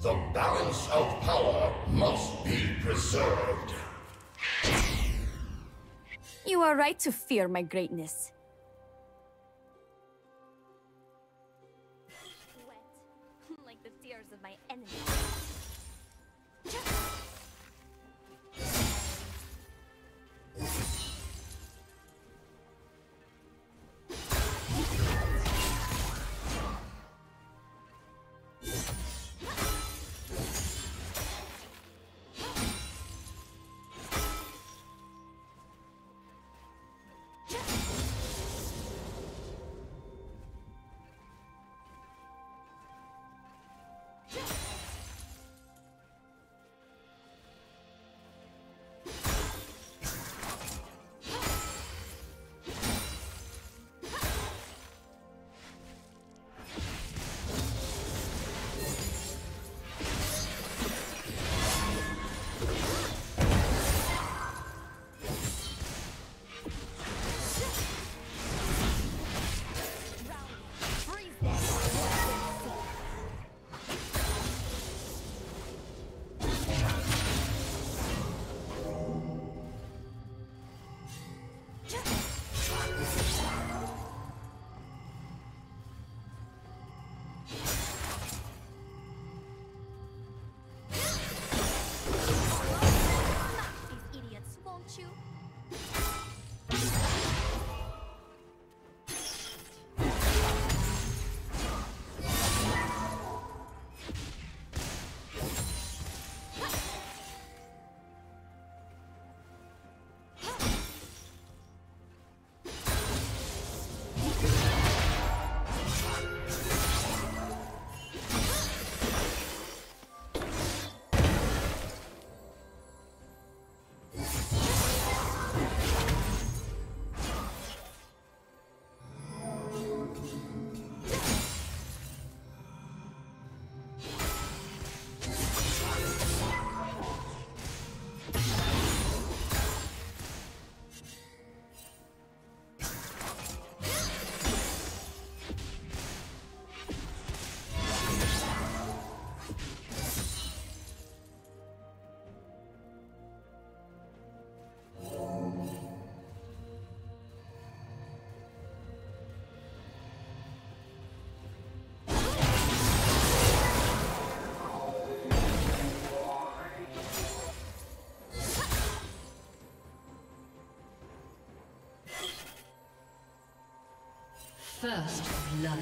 The balance of power must be preserved. You are right to fear my greatness. Wet, like the tears of my enemies. First blood.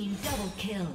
team double kill.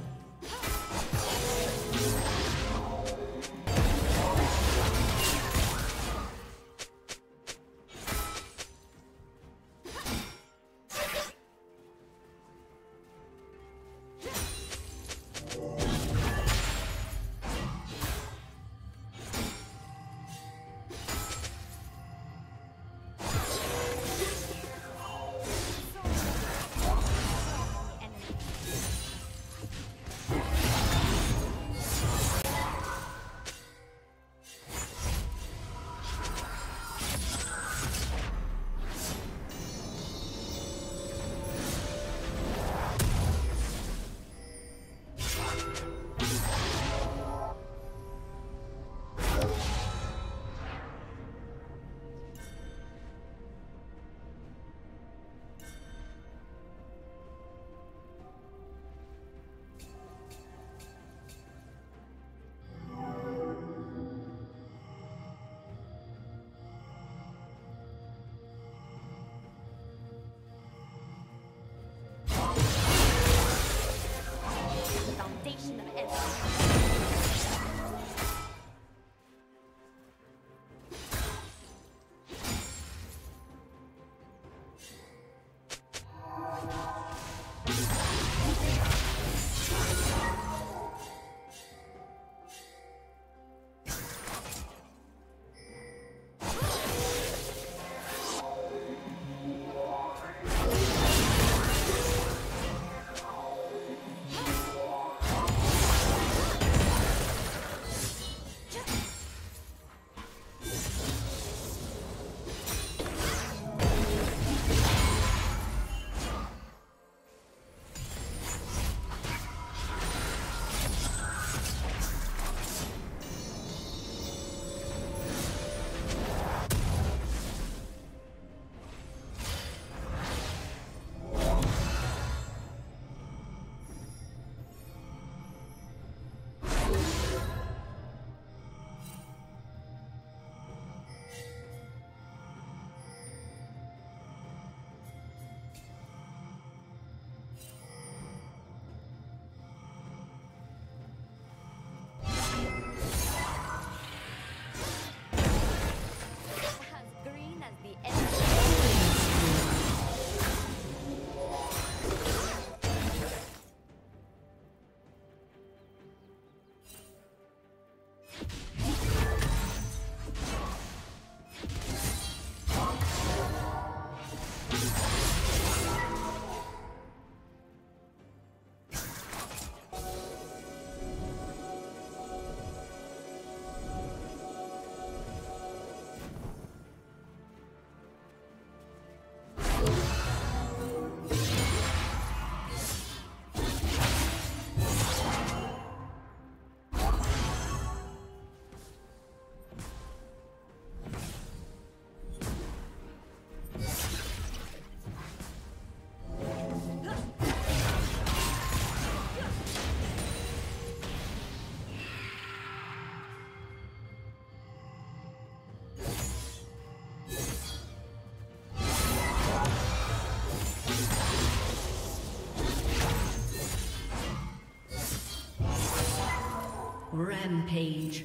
Rampage.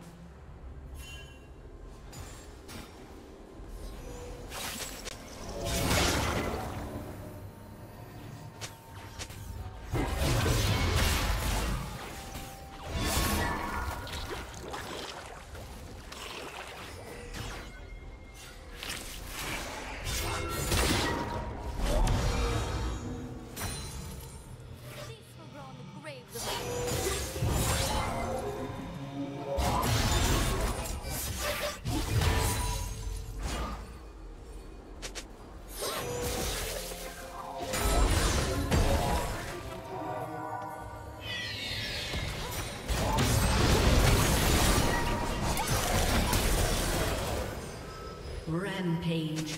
Rampage.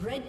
Red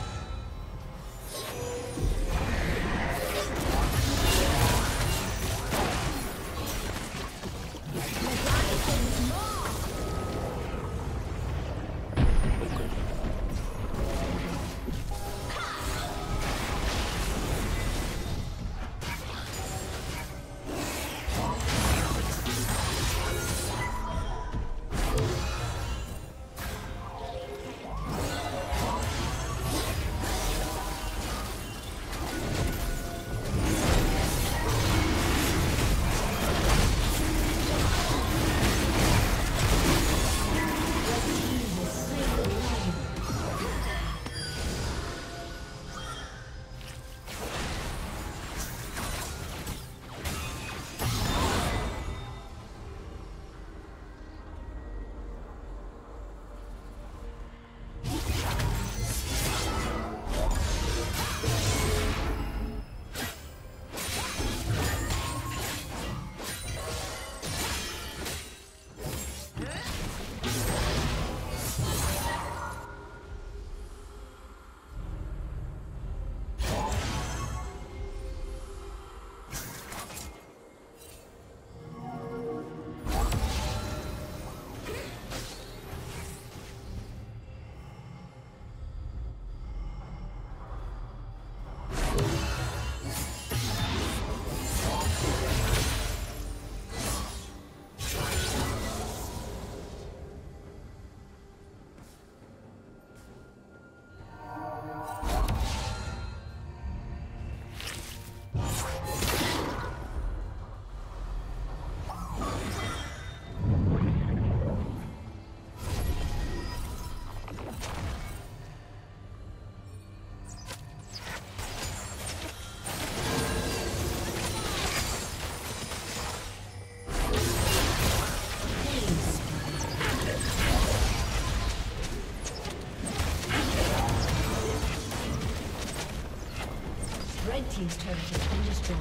team's turret has been destroyed.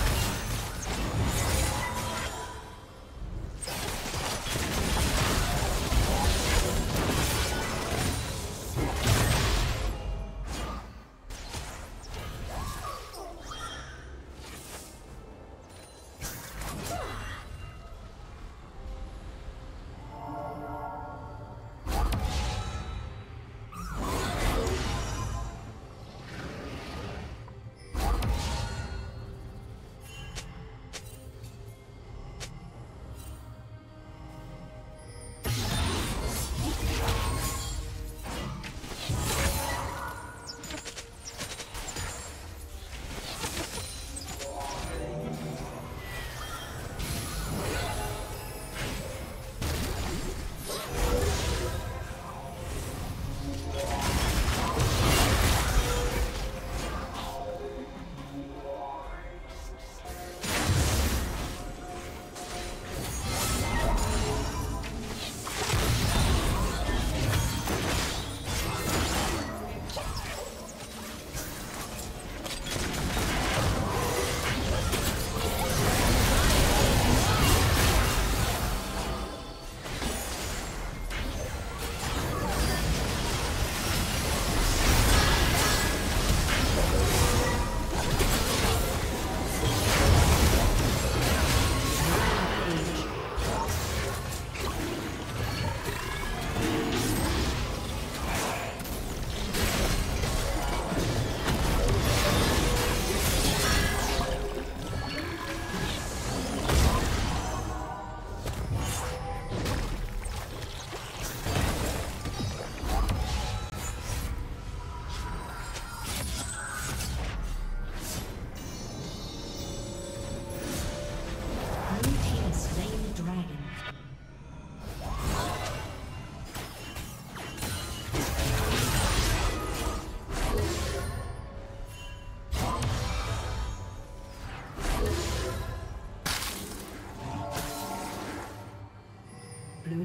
turret has been destroyed. Blue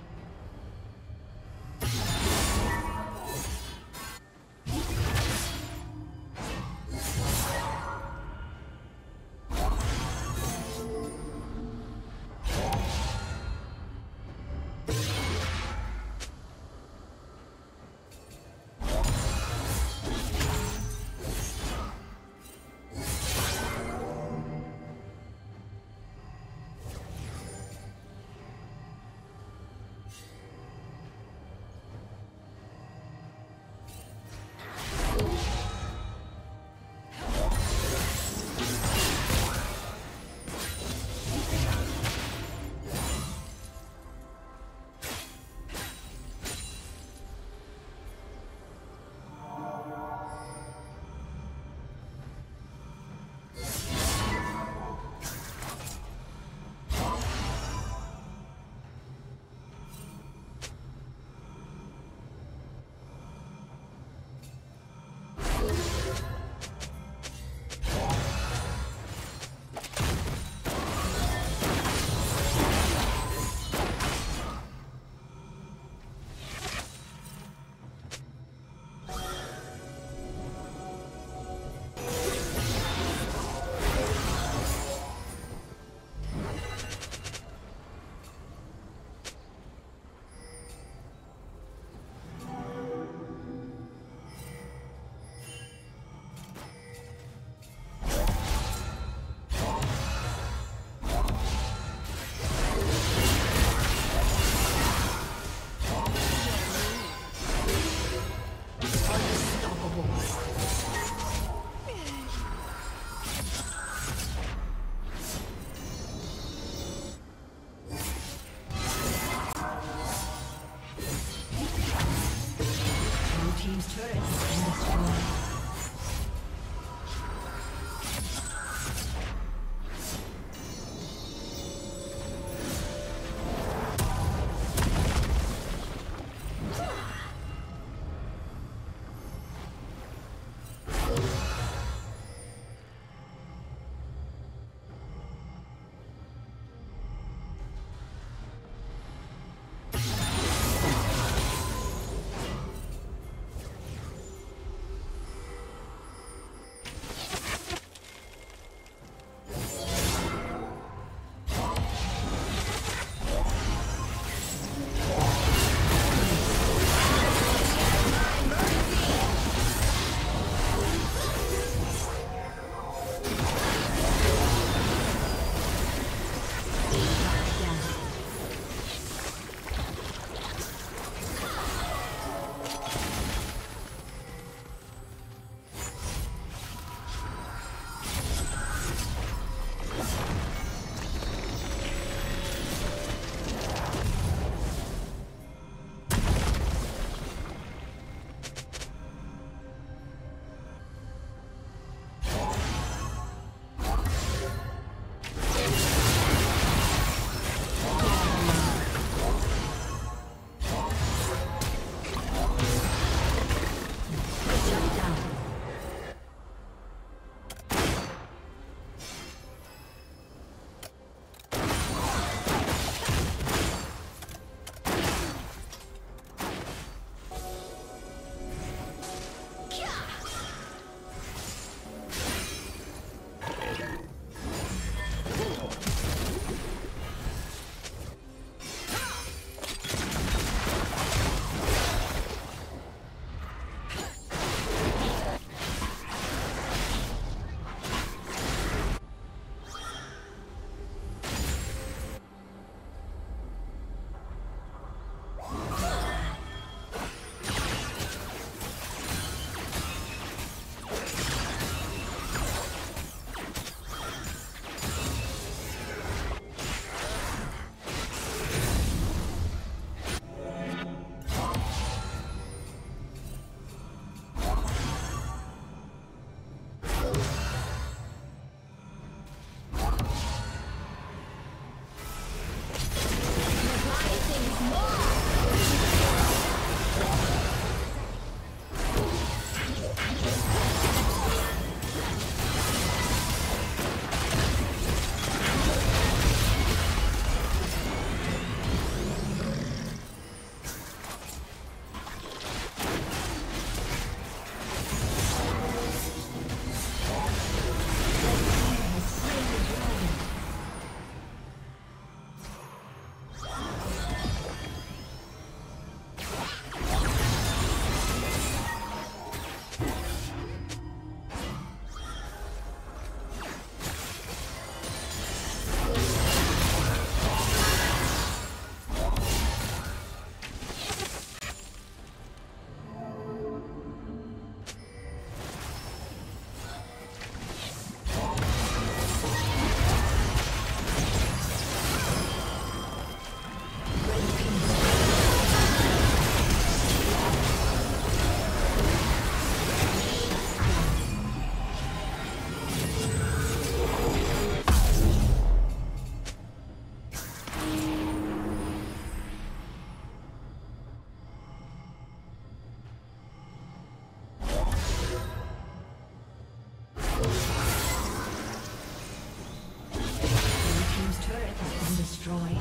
destroyed.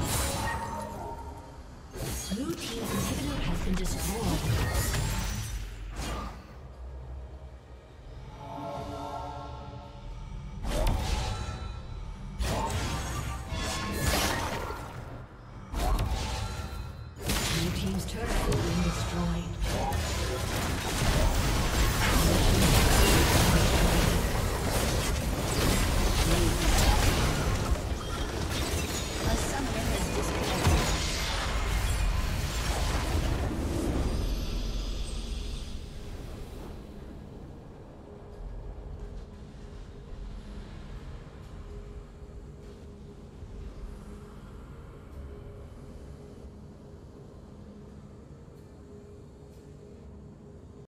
Blue team's inhibitor has been destroyed.